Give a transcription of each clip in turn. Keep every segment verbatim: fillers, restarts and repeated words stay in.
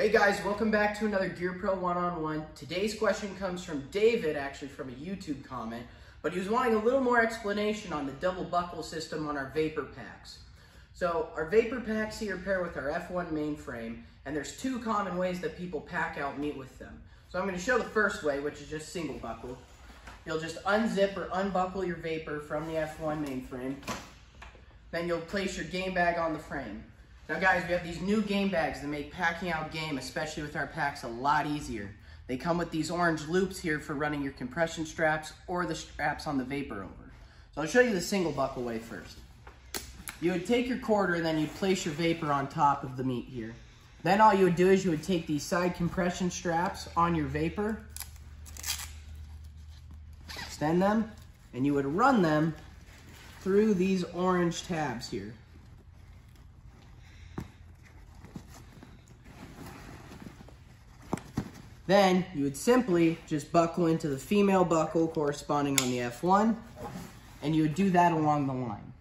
Hey guys, welcome back to another Gear Pro one-on-one. Today's question comes from David, actually from a YouTube comment, but he was wanting a little more explanation on the double buckle system on our vapor packs. So our vapor packs here pair with our F one mainframe, and there's two common ways that people pack out meat with them. So I'm going to show the first way, which is just single buckle. You'll just unzip or unbuckle your vapor from the F one mainframe, then you'll place your game bag on the frame. Now guys, we have these new game bags that make packing out game, especially with our packs, a lot easier. They come with these orange loops here for running your compression straps or the straps on the vapor over. So I'll show you the single buckle way first. You would take your quarter and then you place your vapor on top of the meat here. Then all you would do is you would take these side compression straps on your vapor, extend them, and you would run them through these orange tabs here. Then you would simply just buckle into the female buckle corresponding on the F one, and you would do that along the line.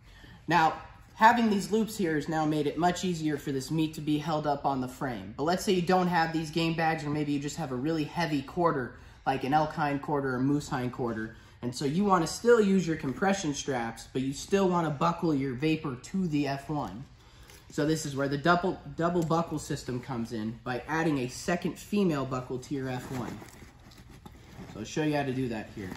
Now, having these loops here has now made it much easier for this meat to be held up on the frame. But let's say you don't have these game bags, or maybe you just have a really heavy quarter, like an elk hind quarter or moose hind quarter, and so you want to still use your compression straps, but you still want to buckle your vapor to the F one. So this is where the double, double buckle system comes in by adding a second female buckle to your F one. So I'll show you how to do that here.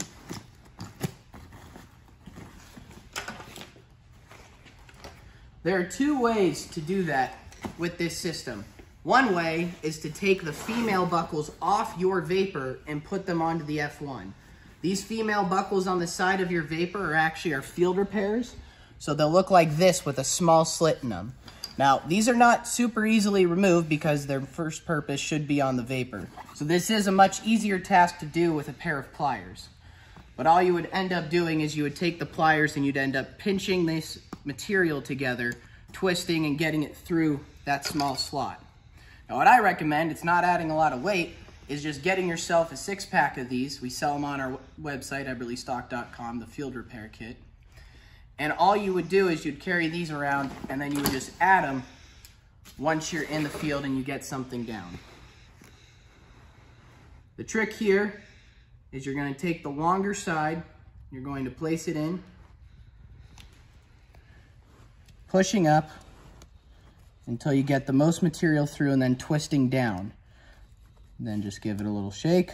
There are two ways to do that with this system. One way is to take the female buckles off your vapor and put them onto the F one. These female buckles on the side of your vapor are actually our field repairs. So they'll look like this with a small slit in them. Now, these are not super easily removed because their first purpose should be on the vapor. So this is a much easier task to do with a pair of pliers. But all you would end up doing is you would take the pliers and you'd end up pinching this material together, twisting and getting it through that small slot. Now, what I recommend, it's not adding a lot of weight, is just getting yourself a six pack of these. We sell them on our website, eberle stock dot com, the field repair kit. And all you would do is you'd carry these around and then you would just add them once you're in the field and you get something down. The trick here is you're going to take the longer side, you're going to place it in, pushing up until you get the most material through and then twisting down. And then just give it a little shake.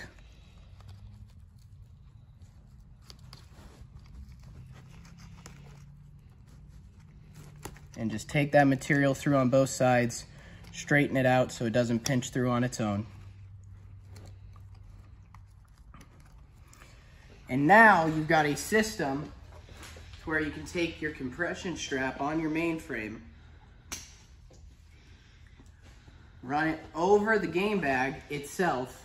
And just take that material through on both sides, straighten it out so it doesn't pinch through on its own. And now you've got a system where you can take your compression strap on your mainframe, run it over the game bag itself,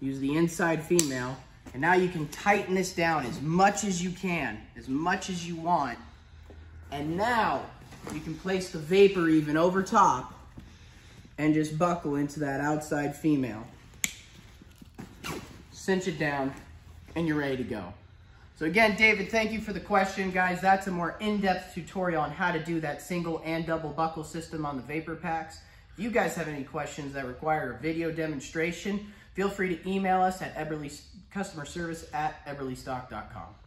use the inside female, and now you can tighten this down as much as you can, as much as you want. And now you can place the vapor even over top and just buckle into that outside female. Cinch it down and you're ready to go. So again, David, thank you for the question, guys. That's a more in-depth tutorial on how to do that single and double buckle system on the vapor packs. If you guys have any questions that require a video demonstration, feel free to email us at eberle customer service at eberle stock dot com.